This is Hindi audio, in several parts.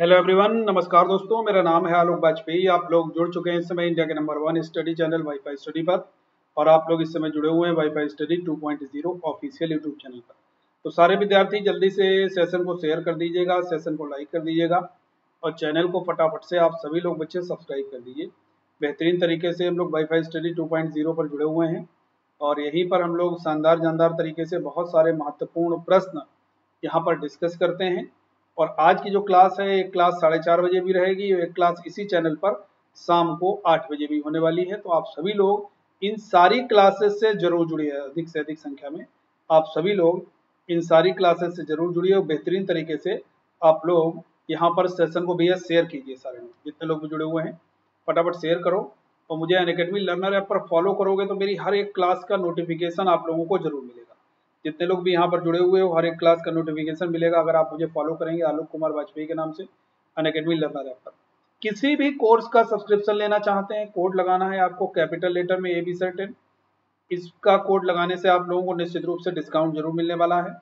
हेलो एवरीवन, नमस्कार दोस्तों। मेरा नाम है आलोक बाजपेयी। आप लोग जुड़ चुके हैं इस समय इंडिया के number 1 study channel WiFi study पर, और आप लोग इस समय जुड़े हुए हैं WiFi study 2.0 official YouTube channel पर। तो सारे विद्यार्थी जल्दी से सेशन को शेयर कर दीजिएगा, सेशन को लाइक कर दीजिएगा और चैनल को फटाफट से आप सभी लोग बच्चे सब्सक्राइब कर दीजिए। बेहतरीन तरीके से हम लोग वाईफाई स्टडी 2.0 पर जुड़े हुए हैं और यहीं पर हम लोग शानदार जानदार तरीके से बहुत सारे महत्वपूर्ण प्रश्न यहाँ पर डिस्कस करते हैं। और आज की जो क्लास है, एक क्लास 4:30 बजे भी रहेगी, एक क्लास इसी चैनल पर शाम को 8 बजे भी होने वाली है। तो आप सभी लोग इन सारी क्लासेस से जरूर जुड़िए, अधिक से अधिक संख्या में आप सभी लोग इन सारी क्लासेस से जरूर जुड़िए और बेहतरीन तरीके से आप लोग यहाँ पर सेशन को भैया शेयर कीजिए। सारे लोग जितने लोग भी जुड़े हुए हैं फटाफट शेयर करो और मुझे अनअकैडमी लर्नर ऐप पर फॉलो करोगे तो मेरी हर एक क्लास का नोटिफिकेशन आप लोगों को जरूर मिलेगा। जितने लोग भी यहाँ पर जुड़े हुए हो हर एक क्लास का नोटिफिकेशन मिलेगा अगर आप मुझे फॉलो करेंगे आलोक कुमार वाजपेयी के नाम से अनअकैडमी लर्नर ऐप पर। किसी भी कोर्स का सब्सक्रिप्शन लेना चाहते हैं, कोड लगाना है आपको कैपिटल लेटर में ABCERTAIN। इसका कोड लगाने से आप लोगों को निश्चित रूप से डिस्काउंट जरूर मिलने वाला है।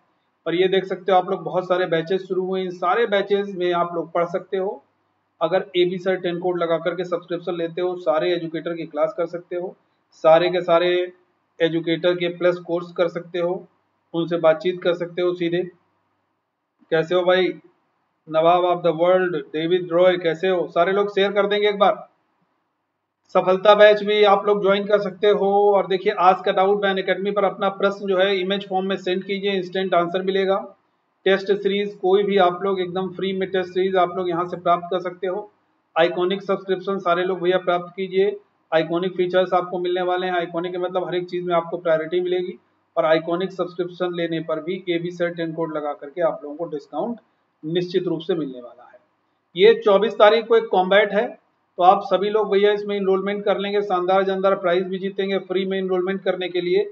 और ये देख सकते हो आप लोग बहुत सारे बैचेस शुरू हुए, इन सारे बैचेज में आप लोग पढ़ सकते हो। अगर ABCERTAIN कोड लगा करके सब्सक्रिप्शन लेते हो, सारे एजुकेटर की क्लास कर सकते हो, सारे के सारे एजुकेटर के प्लस कोर्स कर सकते हो, उनसे बातचीत कर सकते हो सीधे। कैसे हो भाई nawab of the world, David Roy कैसे हो? सारे लोग शेयर कर देंगे एक बार। सफलता बैच भी आप लोग ज्वाइन कर सकते हो। और देखिए आज का डाउट मैन अकेडमी पर अपना प्रश्न जो है इमेज फॉर्म में सेंड कीजिए, इंस्टेंट आंसर मिलेगा। टेस्ट सीरीज कोई भी आप लोग एकदम फ्री में टेस्ट सीरीज आप लोग यहाँ से प्राप्त कर सकते हो। आइकॉनिक सब्सक्रिप्शन सारे लोग भैया प्राप्त कीजिए, आइकॉनिक फीचर्स आपको मिलने वाले हैं। आइकॉनिक मतलब हर एक चीज में आपको प्रायोरिटी मिलेगी और आइकॉनिक सब्सक्रिप्शन लेने पर भी ABCERTAIN कोड लगा करके आप लोगों को डिस्काउंट निश्चित रूप से मिलने वाला है। ये 24 तारीख को एक कॉम्बैट है, तो आप सभी लोग भैया इसमें इनरोलमेंट कर लेंगे, शानदार जानदार प्राइज भी जीतेंगे। फ्री में इनरोलमेंट करने के लिए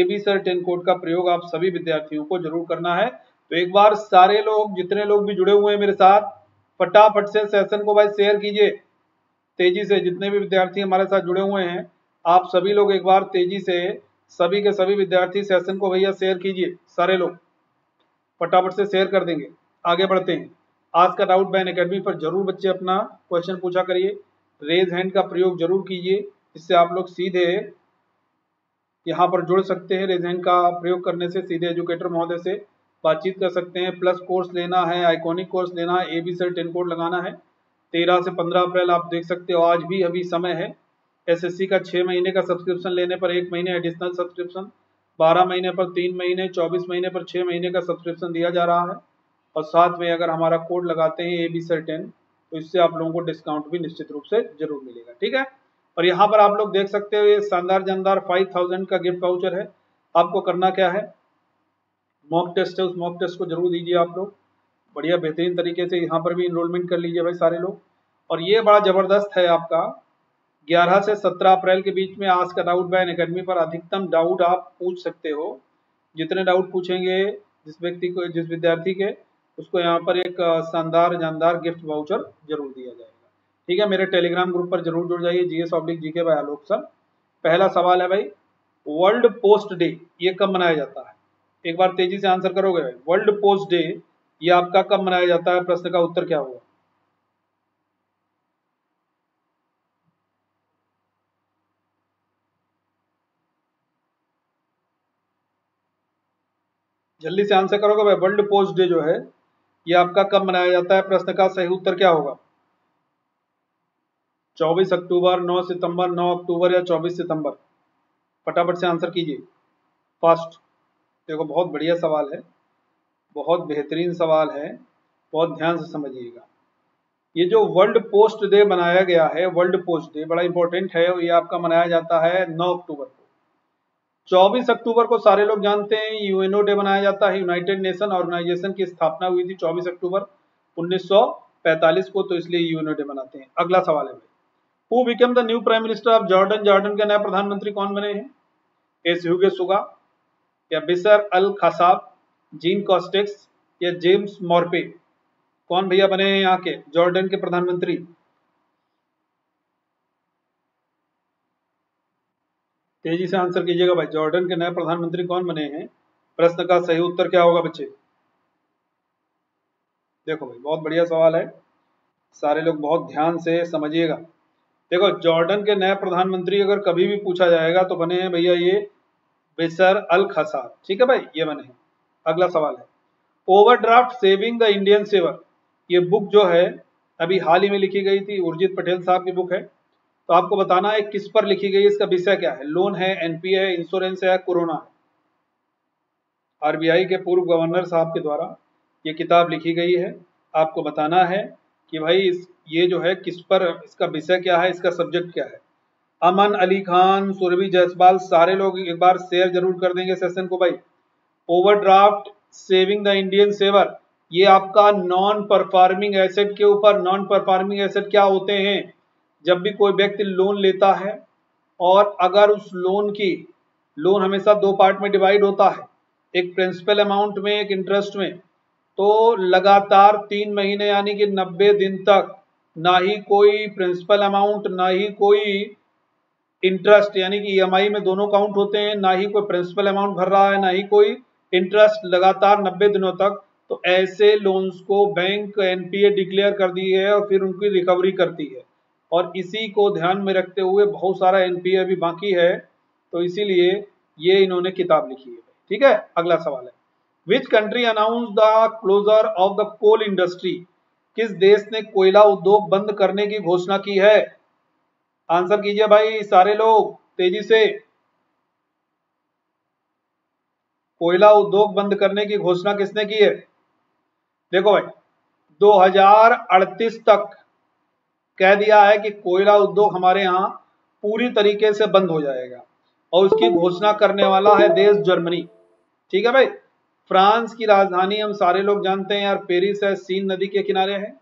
ABCERTAIN कोड का प्रयोग आप सभी विद्यार्थियों को जरूर करना है। तो एक बार सारे लोग जितने लोग भी जुड़े हुए हैं मेरे साथ फटाफट से सेशन को भाई शेयर कीजिए तेजी से। जितने भी विद्यार्थी हमारे साथ जुड़े हुए हैं आप सभी लोग एक बार तेजी से सभी के सभी विद्यार्थी सेशन को भैया शेयर कीजिए। सारे लोग फटाफट से शेयर कर देंगे। आगे बढ़ते हैं, आज का डाउट बाय अनअकैडमी पर जरूर बच्चे अपना क्वेश्चन पूछा करिए, रेज हैंड का प्रयोग जरूर कीजिए, इससे आप लोग सीधे यहाँ पर जुड़ सकते हैं। रेज हैंड का प्रयोग करने से सीधे एजुकेटर महोदय से बातचीत कर सकते हैं। प्लस कोर्स लेना है, आइकॉनिक कोर्स लेना है, ABCERTAIN कोड लगाना है। 13 से 15 अप्रैल आप देख सकते हो आज भी अभी समय है। SSC का 6 महीने का सब्सक्रिप्शन लेने पर 1 महीने एडिशनल सब्सक्रिप्शन, 12 महीने पर 3 महीने, 24 महीने पर 6 महीने का सब्सक्रिप्शन दिया जा रहा है। और साथ में अगर हमारा कोड लगाते हैं ABCERTAIN तो इससे आप लोगों को डिस्काउंट भी निश्चित रूप से जरूर मिलेगा, ठीक है। और यहाँ पर आप लोग देख सकते हो ये शानदार जानदार 5000 का गिफ्ट वाउचर है। आपको करना क्या है, मॉक टेस्ट है, उस मॉक टेस्ट को जरूर दीजिए आप लोग बढ़िया बेहतरीन तरीके से। यहाँ पर भी इनरोलमेंट कर लीजिए भाई सारे लोग। और ये बड़ा जबरदस्त है आपका 11 से 17 अप्रैल के बीच में आज का डाउट बाय अनअकैडमी पर अधिकतम डाउट आप पूछ सकते हो। जितने डाउट पूछेंगे जिस विद्यार्थी के, उसको यहाँ पर एक शानदार जानदार गिफ्ट वाउचर जरूर दिया जाएगा, ठीक है। मेरे टेलीग्राम ग्रुप पर जरूर जुड़ जाइए, GS/GK बाय आलोक सर। पहला सवाल है भाई, वर्ल्ड पोस्ट डे ये कब मनाया जाता है? एक बार तेजी से आंसर करोगे भाई, वर्ल्ड पोस्ट डे ये आपका कब मनाया जाता है? प्रश्न का उत्तर क्या होगा? जल्दी से आंसर करोगे भाई, वर्ल्ड पोस्ट डे जो है ये आपका कब मनाया जाता है? प्रश्न का सही उत्तर क्या होगा? 24 अक्टूबर, 9 सितंबर, 9 अक्टूबर या 24 सितंबर? फटाफट से आंसर कीजिए फास्ट। देखो बहुत बढ़िया सवाल है, बहुत बेहतरीन सवाल है, बहुत ध्यान से समझिएगा। ये जो वर्ल्ड पोस्ट डे मनाया गया है, वर्ल्ड पोस्ट डे बड़ा इंपॉर्टेंट है, ये आपका मनाया जाता है 9 अक्टूबर को। 24 अक्टूबर को सारे लोग जानते हैं यूएनओ डे मनाया जाता है, यूनाइटेड नेशन ऑर्गेनाइजेशन की स्थापना हुई थी 24 अक्टूबर 1945 को, तो इसलिए यूएनओ डे मनाते हैं। अगला सवाल है, who become the new prime minister of Jordan, Jordan के नए प्रधानमंत्री कौन बने हैं? एस ह्यूगे सुगा या बिशर अल खसाब, जीन कॉस्टेक्स या जेम्स मॉर्पे? कौन भैया बने हैं यहाँ के जॉर्डन के प्रधानमंत्री? तेजी से आंसर कीजिएगा भाई, जॉर्डन के नए प्रधानमंत्री कौन बने हैं? प्रश्न का सही उत्तर क्या होगा बच्चे? देखो भाई बहुत बढ़िया सवाल है, सारे लोग बहुत ध्यान से समझिएगा। देखो जॉर्डन के नए प्रधानमंत्री अगर कभी भी पूछा जाएगा तो बने हैं भैया ये बेसर अल खसार, ठीक है भाई, ये बने हैं। अगला सवाल है overdraft saving the Indian saver, ये बुक जो है अभी हाल ही में लिखी गई थी, उर्जित पटेल साहब की बुक है, तो आपको बताना है किस पर लिखी गई, इसका विषय क्या है, लोन है, एनपीए है, इंश्योरेंस है, कोरोना है। आरबीआई के पूर्व गवर्नर साहब के द्वारा ये किताब लिखी गई है, आपको बताना है कि भाई ये जो है किस पर, इसका विषय क्या है, इसका सब्जेक्ट क्या है। अमन अली खान, सुरभि जायसवाल, सारे लोग एक बार शेयर जरूर कर देंगे सेशन को भाई। Overdraft saving the Indian saver, ये आपका नॉन परफॉर्मिंग एसेट के ऊपर, नॉन परफॉर्मिंग एसेट क्या होते हैं, जब भी कोई व्यक्ति लोन लेता है और अगर उस लोन की, लोन हमेशा दो पार्ट में डिवाइड होता है, एक प्रिंसिपल अमाउंट में एक इंटरेस्ट में, तो लगातार 3 महीने यानी कि 90 दिन तक ना ही कोई प्रिंसिपल अमाउंट ना ही कोई इंटरेस्ट यानी कि ईएमआई में दोनों काउंट होते हैं, ना ही कोई प्रिंसिपल अमाउंट भर रहा है ना ही कोई इंटरेस्ट, लगातार 90 दिनों तक, तो ऐसे लोन्स को बैंक एनपीए डिक्लेयर कर दी है और फिर उनकी रिकवरी करती है। और इसी को ध्यान में रखते हुए बहुत सारा एनपीए अभी बाकी है, तो इसीलिए ये इन्होंने किताब लिखी है, ठीक है। अगला सवाल है which country announce the closure of the coal industry, किस देश ने कोयला उद्योग बंद करने की घोषणा की है। आंसर कीजिए भाई सारे लोग तेजी से, कोयला उद्योग बंद करने की घोषणा किसने की है। देखो भाई 2038 तक कह दिया है कि कोयला उद्योग हमारे यहाँ पूरी तरीके से बंद हो जाएगा और उसकी घोषणा करने वाला है देश जर्मनी, ठीक है भाई। फ्रांस की राजधानी हम सारे लोग जानते हैं यार पेरिस है, सीन नदी के किनारे है।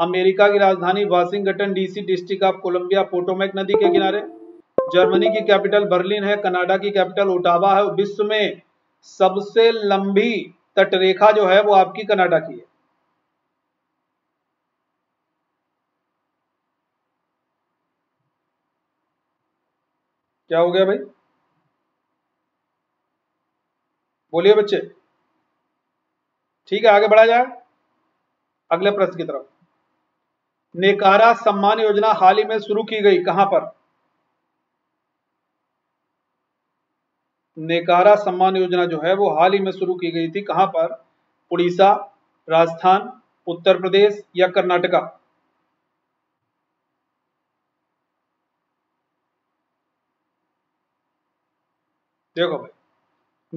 अमेरिका की राजधानी Washington DC, district of Columbia Potomac नदी के किनारे। जर्मनी की कैपिटल बर्लिन है, कनाडा की कैपिटल ओटावा है। विश्व में सबसे लंबी तटरेखा जो है वो आपकी कनाडा की है, क्या हो गया भाई, बोलिए बच्चे, ठीक है आगे बढ़ा जाए अगले प्रश्न की तरफ। नेकारा सम्मान योजना हाल ही में शुरू की गई, कहां पर। नेकारा सम्मान योजना जो है वो हाल ही में शुरू की गई थी, कहां पर, उड़ीसा, राजस्थान, उत्तर प्रदेश या कर्नाटका। देखो भाई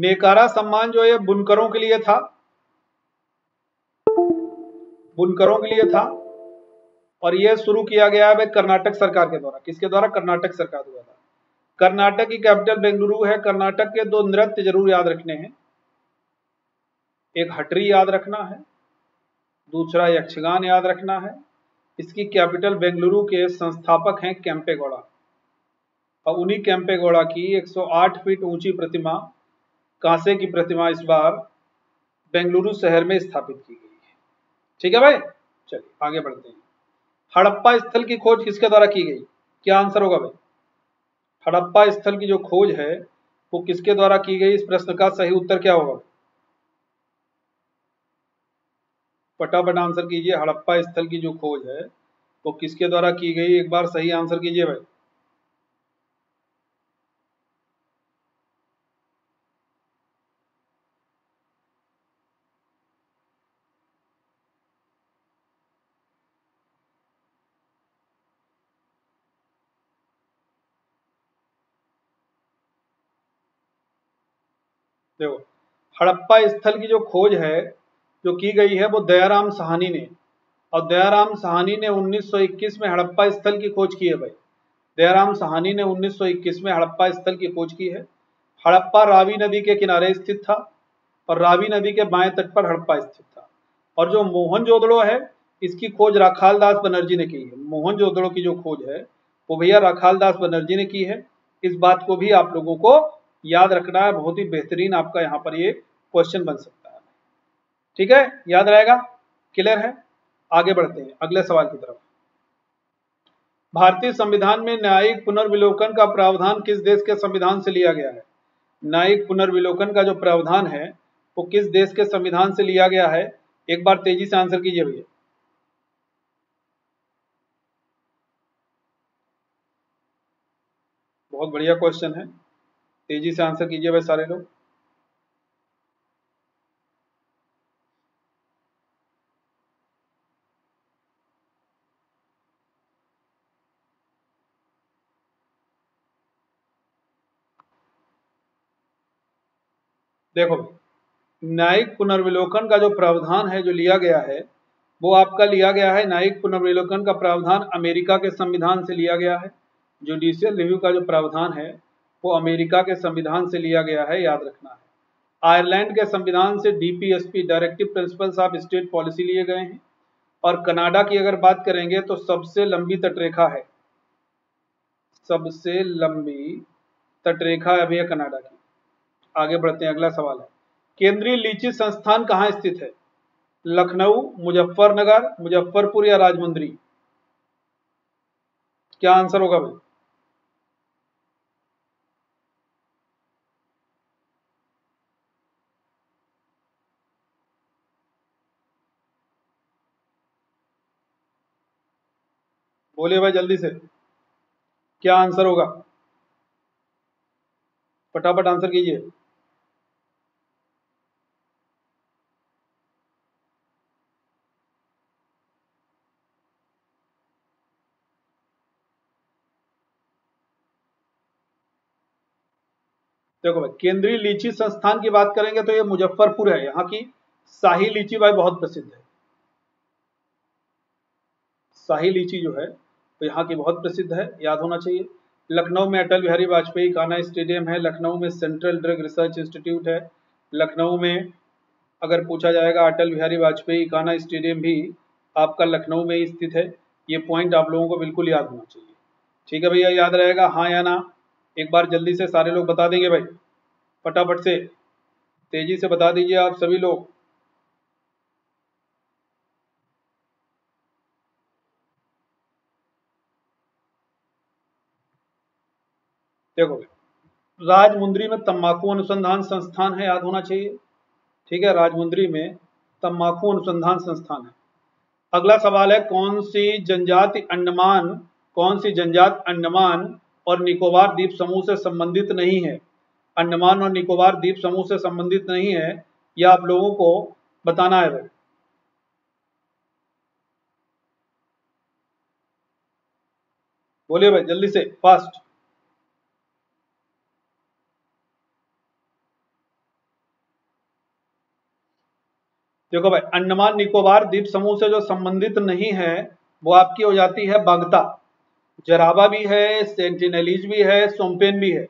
नेकारा सम्मान जो है बुनकरों के लिए था, बुनकरों के लिए था, और यह शुरू किया गया है कर्नाटक सरकार के द्वारा। किसके द्वारा, कर्नाटक सरकार द्वारा। कर्नाटक की कैपिटल बेंगलुरु है। कर्नाटक के 2 नृत्य जरूर याद रखने हैं, एक हटरी याद रखना है, दूसरा यक्षगान याद रखना है। इसकी कैपिटल बेंगलुरु के संस्थापक हैं कैंपे गौड़ा, और उन्हीं कैंपे गौड़ा की 108 फीट ऊंची प्रतिमा, कांसे की प्रतिमा इस बार बेंगलुरु शहर में स्थापित की गई है, ठीक है भाई। चलिए आगे बढ़ते हैं। हड़प्पा स्थल की खोज किसके द्वारा की गई, क्या आंसर होगा भाई। हड़प्पा स्थल की जो खोज है वो किसके द्वारा की गई, इस प्रश्न का सही उत्तर क्या होगा, फटाफट आंसर कीजिए। हड़प्पा स्थल की जो खोज है वो किसके द्वारा की गई, एक बार सही आंसर कीजिए भाई। देखो हड़प्पा स्थल की जो खोज है जो की गई है वो दयाराम साहनी ने, और दयाराम साहनी ने 1921 में हड़प्पा स्थल की खोज की है भाई। दयाराम साहनी ने 1921 में हड़प्पा स्थल की खोज की है। हड़प्पा रावी नदी के किनारे स्थित था और रावी नदी के बाएं तट पर हड़प्पा स्थित था। और जो मोहनजोदड़ो है इसकी खोज राखालदास बनर्जी ने की है। मोहनजोदड़ो की जो खोज है वो भैया राखालदास बनर्जी ने की है। इस बात को भी आप लोगों को याद रखना है, बहुत ही बेहतरीन आपका यहाँ पर ये क्वेश्चन बन सकता है, ठीक है, याद रहेगा, क्लियर है। आगे बढ़ते हैं अगले सवाल की तरफ। भारतीय संविधान में न्यायिक पुनर्विलोकन का प्रावधान किस देश के संविधान से लिया गया है। न्यायिक पुनर्विलोकन का जो प्रावधान है वो किस देश के संविधान से लिया गया है, एक बार तेजी से आंसर कीजिए भैया। बहुत बढ़िया क्वेश्चन है, तेजी से आंसर कीजिए भाई सारे लोग। देखो, न्यायिक पुनर्विलोकन का जो प्रावधान है, जो लिया गया है, वो आपका लिया गया है, न्यायिक पुनर्विलोकन का प्रावधान अमेरिका के संविधान से लिया गया है। जुडिशियल रिव्यू का जो प्रावधान है वो अमेरिका के संविधान से लिया गया है, याद रखना है। आयरलैंड के संविधान से DPSP directive principles of state policy लिए गए हैं। और कनाडा की अगर बात करेंगे तो सबसे लंबी तटरेखा है, सबसे लंबी तटरेखा है भैया कनाडा की। आगे बढ़ते हैं, अगला सवाल है केंद्रीय लीची संस्थान कहाँ स्थित है? लखनऊ, मुजफ्फरनगर, मुजफ्फरपुर या राजमुंद्री? क्या आंसर होगा भाई? बोलिए भाई जल्दी से, क्या आंसर होगा? फटाफट आंसर कीजिए। देखो भाई, केंद्रीय लीची संस्थान की बात करेंगे तो ये मुजफ्फरपुर है। यहाँ की शाही लीची भाई बहुत प्रसिद्ध है, शाही लीची जो है तो यहाँ की बहुत प्रसिद्ध है, याद होना चाहिए। लखनऊ में अटल बिहारी वाजपेयी कान्हा स्टेडियम है, लखनऊ में सेंट्रल ड्रग रिसर्च इंस्टीट्यूट है, लखनऊ में अगर पूछा जाएगा अटल बिहारी वाजपेयी कान्हा स्टेडियम भी आपका लखनऊ में ही स्थित है। ये पॉइंट आप लोगों को बिल्कुल याद होना चाहिए, ठीक है भैया? याद रहेगा हाँ या ना? एक बार जल्दी से सारे लोग बता देंगे भाई, फटाफट से तेजी से बता दीजिए आप सभी लोग। देखो, राजमुंद्री में तम्बाकू अनुसंधान संस्थान है, याद होना चाहिए, ठीक है? राजमुंद्री में तम्बाकू अनुसंधान संस्थान है। अगला सवाल है कौन सी जनजाति अंडमान और निकोबार द्वीप समूह से संबंधित नहीं है? अंडमान और निकोबार द्वीप समूह से संबंधित नहीं है, यह आप लोगों को बताना है भाई। बोलिए भाई जल्दी से, फास्ट। देखो भाई, अंडमान निकोबार द्वीप समूह से जो संबंधित नहीं है वो आपकी हो जाती है बागता। जराबा भी है, सेंटिनलीज भी है, सोमपेन भी है।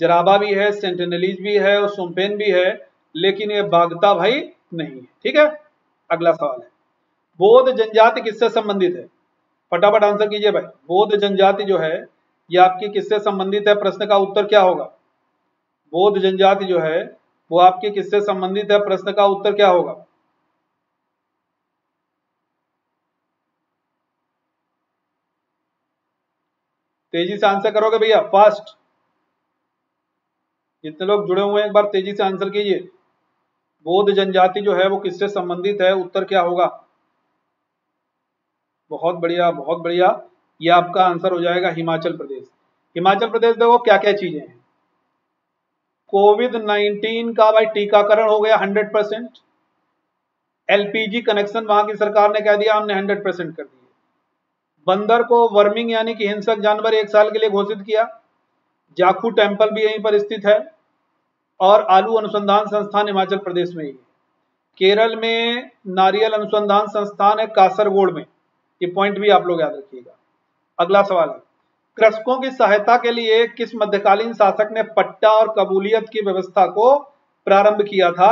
जराबा भी है, सेंटिनलीज भी है और सोमपेन भी है, लेकिन ये बागता भाई नहीं है, ठीक है? अगला सवाल है बौद्ध जनजाति किससे संबंधित है? फटाफट आंसर कीजिए भाई। बौद्ध जनजाति जो है ये आपकी किससे संबंधित है? प्रश्न का उत्तर क्या होगा? बौद्ध जनजाति जो है वो आपकी किससे संबंधित है? प्रश्न का उत्तर क्या होगा? तेजी से आंसर करोगे भैया, फास्ट। जितने लोग जुड़े हुए हैं एक बार तेजी से आंसर कीजिए। बौद्ध जनजाति जो है वो किससे संबंधित है? उत्तर क्या होगा? बहुत बढ़िया, बहुत बढ़िया। ये आपका आंसर हो जाएगा हिमाचल प्रदेश। हिमाचल प्रदेश देखो क्या क्या चीजें हैं। कोविड-19 का भाई टीकाकरण हो गया 100%। एलपीजी कनेक्शन वहां की सरकार ने कह दिया हमने 100% कर दिया। बंदर को वर्मिंग यानी कि हिंसक जानवर 1 साल के लिए घोषित किया। जाखू टेम्पल भी यहीं पर स्थित है। और आलू अनुसंधान संस्थान हिमाचल प्रदेश में ही है। केरल में नारियल अनुसंधान संस्थान है कासरगोड में। ये पॉइंट भी आप लोग याद रखिएगा। अगला सवाल है कृषकों की सहायता के लिए किस मध्यकालीन शासक ने पट्टा और कबूलियत की व्यवस्था को प्रारंभ किया था?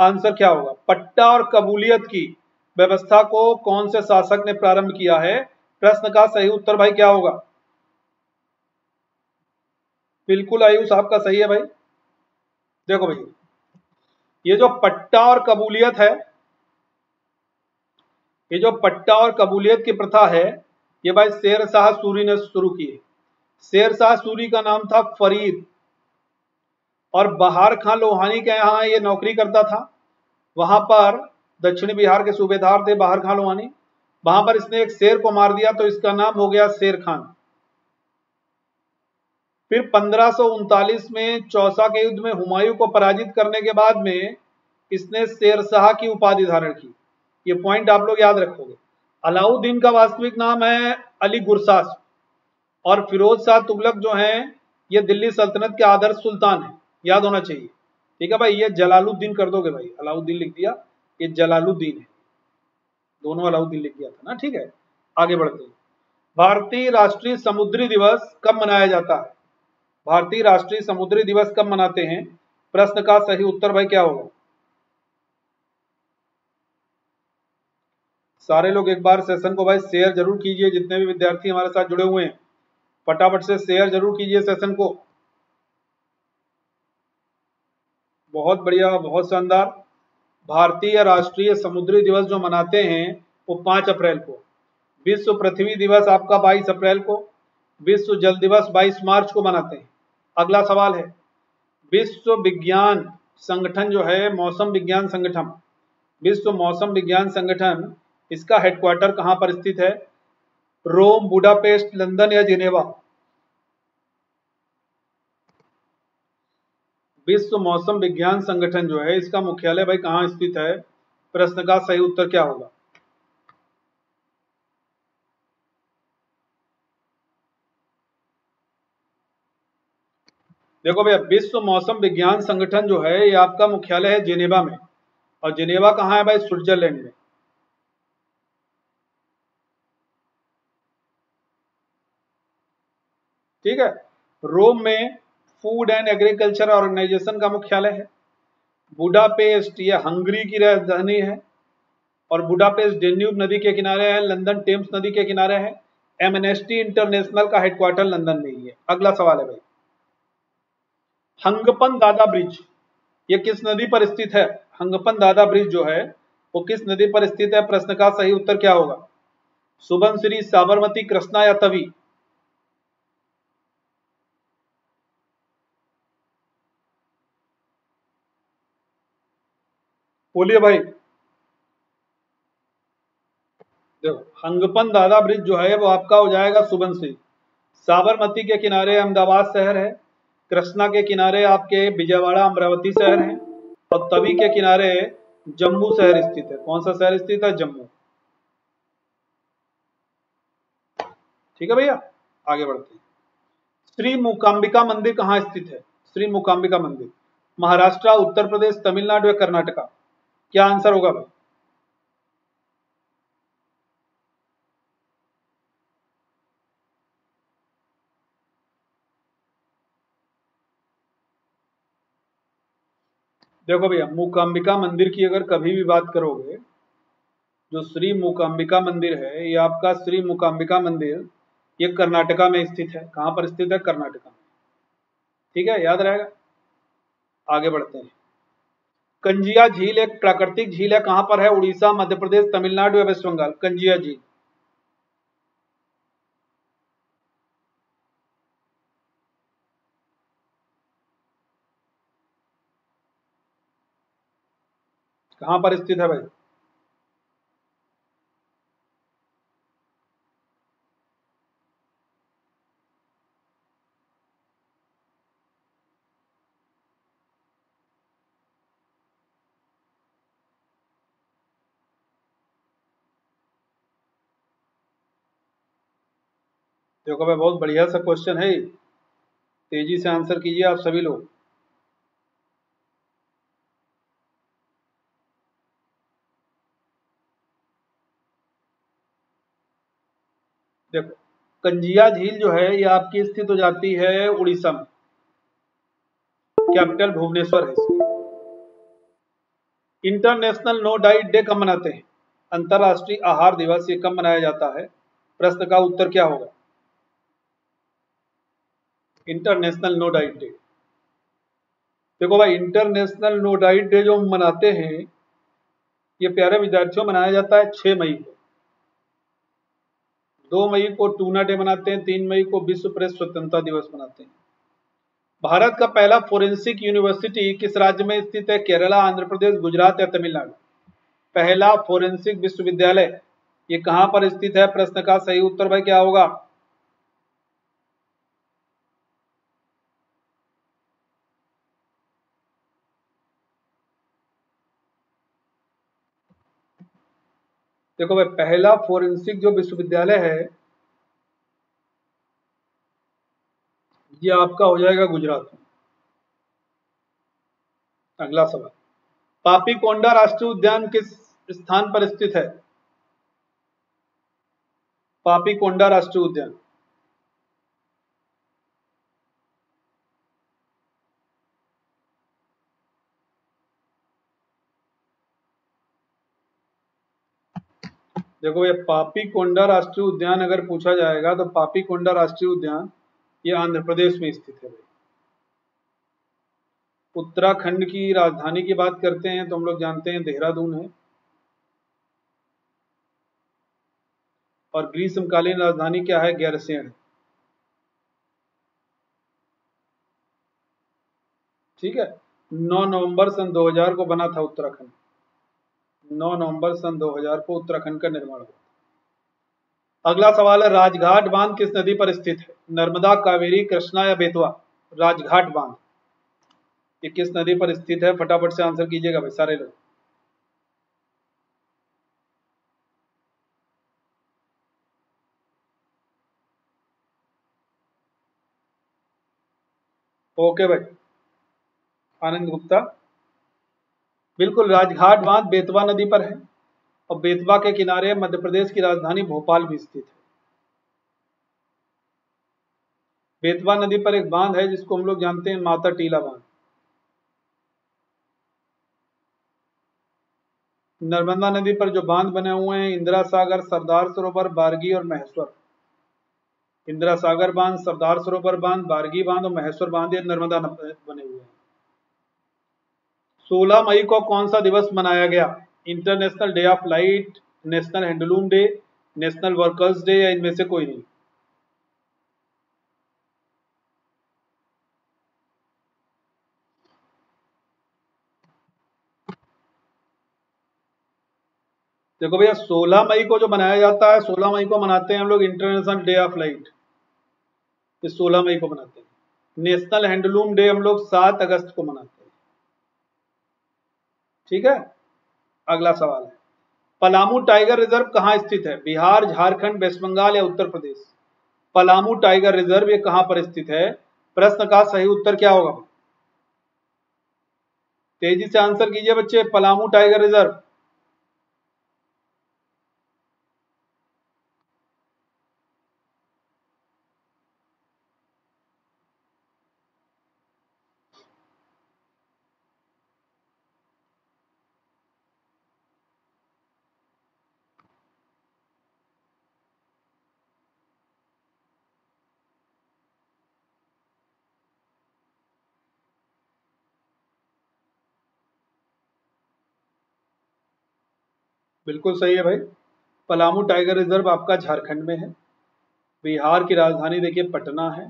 आंसर क्या होगा? पट्टा और कबूलियत की व्यवस्था को कौन से शासक ने प्रारंभ किया है? प्रश्न का सही उत्तर भाई क्या होगा? बिल्कुल आयुष आपका सही है भाई। देखो भाई, ये जो पट्टा और कबूलियत है, ये जो पट्टा और कबूलियत की प्रथा है, ये भाई शेरशाह सूरी ने शुरू की है। शेरशाह सूरी का नाम था फरीद और बहार खां लोहानी के यहाँ ये नौकरी करता था। वहां पर दक्षिण बिहार के सूबेदार थे बहार खां लोहानी। वहां पर इसने एक शेर को मार दिया तो इसका नाम हो गया शेर खान। फिर 1539 में चौसा के युद्ध में हुमायूं को पराजित करने के बाद में इसने शेरशाह की उपाधि धारण की। ये पॉइंट आप लोग याद रखोगे। अलाउद्दीन का वास्तविक नाम है अली गुरसास और फिरोज शाह तुगलक जो हैं ये दिल्ली सल्तनत के आदर्श सुल्तान हैं, याद होना चाहिए। ठीक है भाई, ये जलालुद्दीन कर दोगे भाई, अलाउद्दीन लिख दिया, ये जलालुद्दीन है, दोनों अलाउद्दीन लिख दिया था ना। ठीक है, आगे बढ़ते हैं। भारतीय राष्ट्रीय समुद्री दिवस कब मनाया जाता है? भारतीय राष्ट्रीय समुद्री दिवस कब मनाते हैं? प्रश्न का सही उत्तर भाई क्या होगा? सारे लोग एक बार सेशन को भाई शेयर जरूर कीजिए, जितने भी विद्यार्थी हमारे साथ जुड़े हुए हैं फटाफट से शेयर जरूर कीजिए सेशन को। बहुत बढ़िया, बहुत शानदार। भारतीय राष्ट्रीय समुद्री दिवस जो मनाते हैं वो 5 अप्रैल को, विश्व पृथ्वी दिवस आपका 22 अप्रैल को, विश्व जल दिवस 22 मार्च को मनाते हैं। अगला सवाल है, विश्व विज्ञान संगठन जो है, मौसम विज्ञान संगठन, विश्व मौसम विज्ञान संगठन, इसका हेडक्वार्टर कहां पर स्थित है? रोम, बुडापेस्ट, लंदन या जिनेवा? विश्व मौसम विज्ञान संगठन जो है इसका मुख्यालय भाई कहां स्थित है? प्रश्न का सही उत्तर क्या होगा? देखो भैया, विश्व मौसम विज्ञान संगठन जो है ये आपका मुख्यालय है जिनेवा में, और जिनेवा कहां है भाई? स्विट्जरलैंड में। ठीक है। रोम में फूड एंड एग्रीकल्चर ऑर्गेनाइजेशन का मुख्यालय है। बुडापेस्ट यह हंगरी की राजधानी है और बुडापेस्ट डेन्यूब नदी के किनारे है, लंदन टेम्स नदी के किनारे है। एमनेस्टी इंटरनेशनल का हेडक्वार्टर लंदन में ही है। अगला सवाल है भाई, हंगपन दादा ब्रिज यह किस नदी पर स्थित है? हंगपन दादा ब्रिज जो है वो किस नदी पर स्थित है? प्रश्न का सही उत्तर क्या होगा? सुबनसिरी, साबरमती, कृष्णा या तवी? बोलिए भाई। देखो, हंगपन दादा ब्रिज जो है वो आपका हो जाएगा सुबनसिरी, साबरमती के किनारे अहमदाबाद शहर है, कृष्णा के किनारे आपके विजयवाड़ा अमरावती शहर है, और तवी के किनारे जम्मू शहर स्थित है। कौन सा शहर स्थित है? जम्मू। ठीक है भैया, आगे बढ़ते हैं। श्री मूकाम्बिका मंदिर कहाँ स्थित है? श्री मूकाम्बिका मंदिर महाराष्ट्र, उत्तर प्रदेश, तमिलनाडु या कर्नाटका? क्या आंसर होगा भाई? देखो भैया, मूकाम्बिका मंदिर की अगर कभी भी बात करोगे, जो श्री मूकाम्बिका मंदिर है ये आपका, श्री मूकाम्बिका मंदिर ये कर्नाटका में स्थित है। कहां पर स्थित है? कर्नाटका में। ठीक है, याद रहेगा। आगे बढ़ते हैं। कंजिया झील एक प्राकृतिक झील है, कहां पर है? उड़ीसा, मध्य प्रदेश, तमिलनाडु या वेस्ट बंगाल? कंजिया झील। कहां पर स्थित है भाई? देखो भाई, बहुत बढ़िया सा क्वेश्चन है, तेजी से आंसर कीजिए आप सभी लोग। देखो, कंजिया झील जो है ये आपकी स्थित हो जाती है उड़ीसा में, कैपिटल भुवनेश्वर है इसकी। इंटरनेशनल नो डाइट डे कब मनाते हैं? अंतरराष्ट्रीय आहार दिवस ये कब मनाया जाता है? प्रश्न का उत्तर क्या होगा? International no diet day. देखो भाई, इंटरनेशनल नो डाइट डे जो मनाते हैं ये प्यारे विद्यार्थियों मनाया जाता है 6 मई को, 2 मई को टूना डे मनाते हैं, 3 मई को विश्व प्रेस स्वतंत्रता दिवस मनाते हैं। भारत का पहला फोरेंसिक यूनिवर्सिटी किस राज्य में स्थित है? केरला, आंध्र प्रदेश, गुजरात या तमिलनाडु? पहला फोरेंसिक विश्वविद्यालय ये कहां पर स्थित है? प्रश्न का सही उत्तर भाई क्या होगा? देखो भाई, पहला फोरेंसिक जो विश्वविद्यालय है ये आपका हो जाएगा गुजरात में। अगला सवाल, पापीकोंडा राष्ट्रीय उद्यान किस स्थान पर स्थित है? पापीकोंडा राष्ट्रीय उद्यान, देखो ये पापीकोंडा राष्ट्रीय उद्यान अगर पूछा जाएगा तो पापीकोंडा राष्ट्रीय उद्यान ये आंध्र प्रदेश में स्थित है। उत्तराखंड की राजधानी की बात करते हैं तो हम लोग जानते हैं देहरादून है, और ग्रीष्मकालीन राजधानी क्या है? गैरसैंण। ठीक है, 9 नवंबर सन 2000 को बना था उत्तराखंड, 9 नवंबर सन 2000 को उत्तराखंड का निर्माण हुआ। अगला सवाल है, राजघाट बांध किस नदी पर स्थित है? नर्मदा, कावेरी, कृष्णा या बेतवा? राजघाट बांध ये किस नदी पर स्थित है? फटाफट से आंसर कीजिएगा भाई सारे लोग। ओके भाई आनंद गुप्ता, बिल्कुल राजघाट बांध बेतवा नदी पर है और बेतवा के किनारे मध्य प्रदेश की राजधानी भोपाल भी स्थित है। बेतवा नदी पर एक बांध है जिसको हम लोग जानते हैं माता टीला बांध। नर्मदा नदी पर जो बांध बने हुए हैं, इंदिरा सागर, सरदार सरोवर, बारगी और महेश्वर। इंदिरा सागर बांध, सरदार सरोवर बांध, बारगी बांध और महेश्वर बांध ये नर्मदा बने हुए हैं। 16 मई को कौन सा दिवस मनाया गया? International day of light, national handloom day, national workers day या इनमें से कोई नहीं? देखो भैया 16 मई को जो मनाया जाता है, 16 मई को मनाते हैं हम लोग इंटरनेशनल डे ऑफ लाइट, 16 मई को मनाते हैं। नेशनल हैंडलूम डे हम लोग 7 अगस्त को मनाते हैं। ठीक है, अगला सवाल है, पलामू टाइगर रिजर्व कहाँ स्थित है? बिहार, झारखंड, वेस्ट बंगाल या उत्तर प्रदेश? पलामू टाइगर रिजर्व ये कहाँ पर स्थित है? प्रश्न का सही उत्तर क्या होगा? तेजी से आंसर कीजिए बच्चे। पलामू टाइगर रिजर्व, बिल्कुल सही है भाई। पलामू टाइगर रिजर्व आपका झारखंड में है। बिहार की राजधानी देखिए पटना है,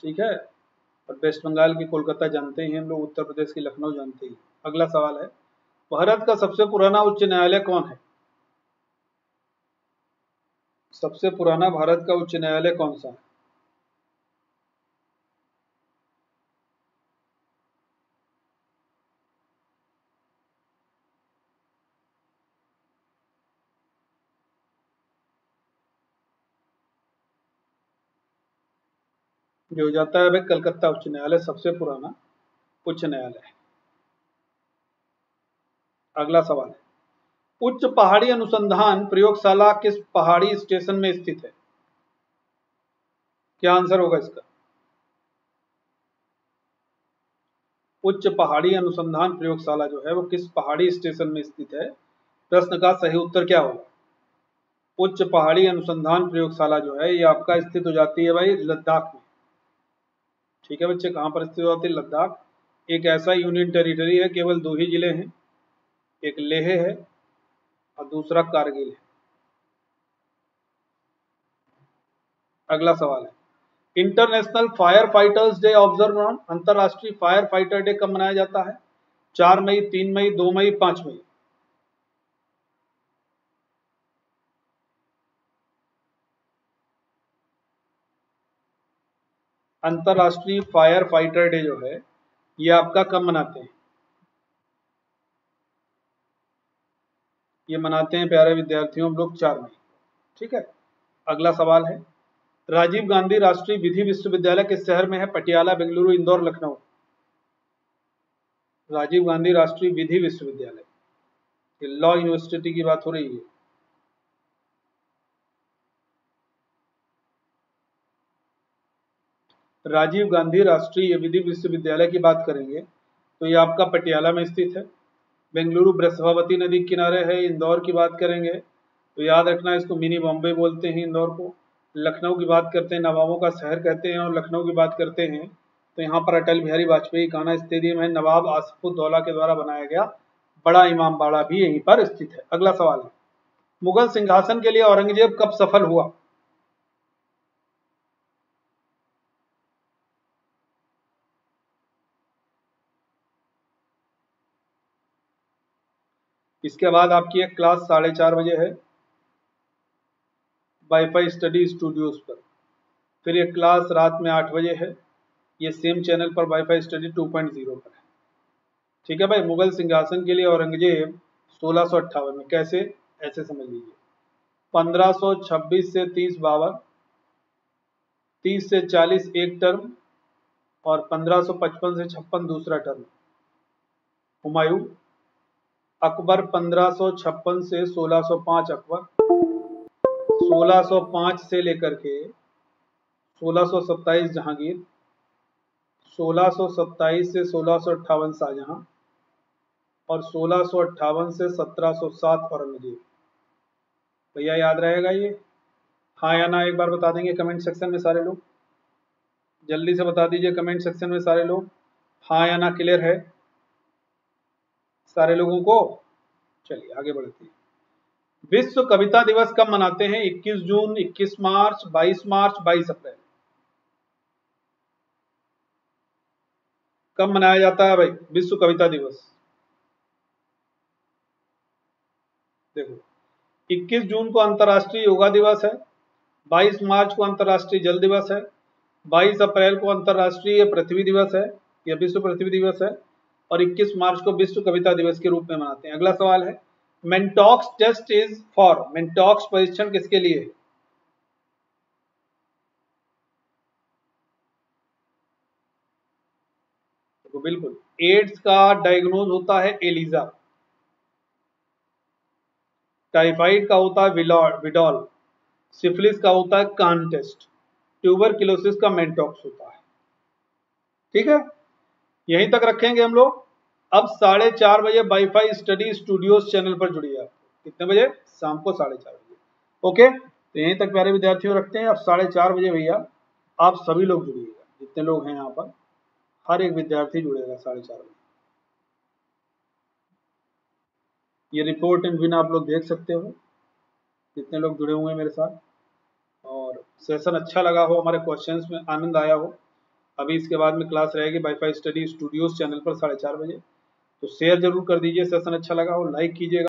ठीक है, और वेस्ट बंगाल की कोलकाता जानते हैं हम लोग, उत्तर प्रदेश की लखनऊ जानते हैं। अगला सवाल है, भारत का सबसे पुराना उच्च न्यायालय कौन है? सबसे पुराना भारत का उच्च न्यायालय कौन सा है? ये हो जाता है भाई कलकत्ता उच्च न्यायालय, सबसे पुराना उच्च न्यायालय। अगला सवाल है, उच्च पहाड़ी अनुसंधान प्रयोगशाला किस पहाड़ी स्टेशन में स्थित है? क्या आंसर होगा इसका? उच्च पहाड़ी अनुसंधान प्रयोगशाला जो है वो किस पहाड़ी स्टेशन में स्थित है? प्रश्न का सही उत्तर क्या होगा? उच्च पहाड़ी अनुसंधान प्रयोगशाला जो है ये आपका स्थित हो जाती है भाई लद्दाख में। ठीक है बच्चे, कहाँ पर स्थित होती है? लद्दाख एक ऐसा यूनियन टेरिटरी है, केवल 2 ही जिले हैं, एक लेह है और दूसरा कारगिल है। अगला सवाल है, international fire fighters day observe on अंतरराष्ट्रीय फायर फाइटर डे कब मनाया जाता है? 4 मई, 3 मई, 2 मई, 5 मई? अंतरराष्ट्रीय फायर फाइटर डे जो है ये आपका कब मनाते हैं? ये मनाते हैं प्यारे विद्यार्थियों हम लोग 4 मई। ठीक है, अगला सवाल है राजीव गांधी राष्ट्रीय विधि विश्वविद्यालय किस शहर में है? पटियाला, बेंगलुरु, इंदौर, लखनऊ। राजीव गांधी राष्ट्रीय विधि विश्वविद्यालय, लॉ यूनिवर्सिटी की बात हो रही है। राजीव गांधी राष्ट्रीय विधि विश्वविद्यालय की बात करेंगे तो ये आपका पटियाला में स्थित है। बेंगलुरु बृहस्पति नदी के किनारे है। इंदौर की बात करेंगे तो याद रखना इसको मिनी बॉम्बे बोलते हैं इंदौर को। लखनऊ की बात करते हैं, नवाबों का शहर कहते हैं, और लखनऊ की बात करते हैं तो यहाँ पर अटल बिहारी वाजपेयी कान्हा स्टेडियम है, नवाब आसिफुद्दौला के द्वारा बनाया गया। बड़ा इमाम बाड़ा भी यहीं पर स्थित है। अगला सवाल है मुगल सिंहासन के लिए औरंगजेब कब सफल हुआ? इसके बाद आपकी एक क्लास 4:30 बजे है वाईफाई स्टडी स्टूडियोज पर, फिर एक क्लास रात में 8 बजे है, ये सेम चैनल पर वाईफाई स्टडी 2.0 पर है। ठीक है भाई, मुगल सिंहासन के लिए औरंगजेब 1658 में, कैसे ऐसे समझ लीजिए। 1526 से 30-52, 30 से 40 एक टर्म और 1555 से 56 दूसरा टर्म। हुमायूं, अकबर 1556 से 1605, अकबर 1605 से लेकर के 1627 जहांगीर, 1627 से 1658 शाहजहां और 1658 से 1707 औरंगजेब। भैया याद रहेगा ये, हाँ या ना एक बार बता देंगे कमेंट सेक्शन में सारे लोग, जल्दी से बता दीजिए कमेंट सेक्शन में सारे लोग, हाँ या ना क्लियर है सारे लोगों को? चलिए आगे बढ़ते हैं। विश्व कविता दिवस कब मनाते हैं? 21 जून, 21 मार्च, 22 मार्च, 22 अप्रैल। कब मनाया जाता है भाई विश्व कविता दिवस? देखो 21 जून को अंतर्राष्ट्रीय योगा दिवस है, 22 मार्च को अंतर्राष्ट्रीय जल दिवस है, 22 अप्रैल को अंतर्राष्ट्रीय पृथ्वी दिवस है या विश्व पृथ्वी दिवस है, और 21 मार्च को विश्व कविता दिवस के रूप में मनाते हैं। अगला सवाल है Mantoux test is for, Mantoux परीक्षण किसके लिए है? तो बिल्कुल एड्स का डायग्नोज होता है एलिजा, टाइफाइड का होता है विडॉल, सिफिलिस का होता है कांट टेस्ट, ट्यूबरक्लोसिस का मेंटोक्स होता है। ठीक है, यहीं तक रखेंगे हम लोग। अब 4:30 बजे वाईफाई स्टडी स्टूडियोज चैनल पर जुड़िए आप। कितने बजे? शाम को 4:30 बजे। ओके, तो यहीं तक प्यारे विद्यार्थियों रखते हैं। अब 4:30 बजे भैया आप सभी लोग जुड़िएगा, जितने लोग हैं यहाँ पर हर एक विद्यार्थी जुड़ेगा 4:30 बजे। ये रिपोर्ट एंड विन आप लोग देख सकते हो, जितने लोग जुड़े हुए हैं मेरे साथ, और सेशन अच्छा लगा हो, हमारे क्वेश्चन में आनंद आया हो। अभी इसके बाद में क्लास रहेगी वाईफाई स्टडी स्टूडियोज चैनल पर 4:30 बजे, तो शेयर जरूर कर दीजिए। सेशन अच्छा लगा हो लाइक कीजिएगा।